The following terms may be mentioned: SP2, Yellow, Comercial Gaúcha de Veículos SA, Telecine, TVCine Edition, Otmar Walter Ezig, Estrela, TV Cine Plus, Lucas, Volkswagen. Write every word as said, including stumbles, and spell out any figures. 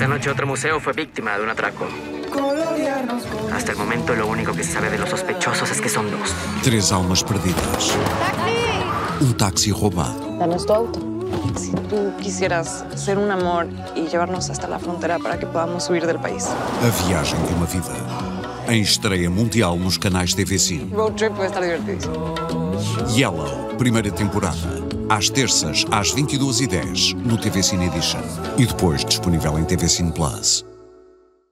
Esta noche otro museo fue víctima de un atraco. Hasta el momento lo único que se sabe de los sospechosos es que son dos. Tres almas perdidas. ¡Taxi! Un taxi robado. Danos tu auto. Si tú quisieras ser un amor y llevarnos hasta la frontera para que podamos huir del país. A viagem de uma vida. Em estreia mundial nos canais T V Cine. Road trip vai estar divertido. Yellow, primeira temporada. Às terças, às vinte e duas e dez, no T V Cine Edition. E depois disponível em T V Cine Plus.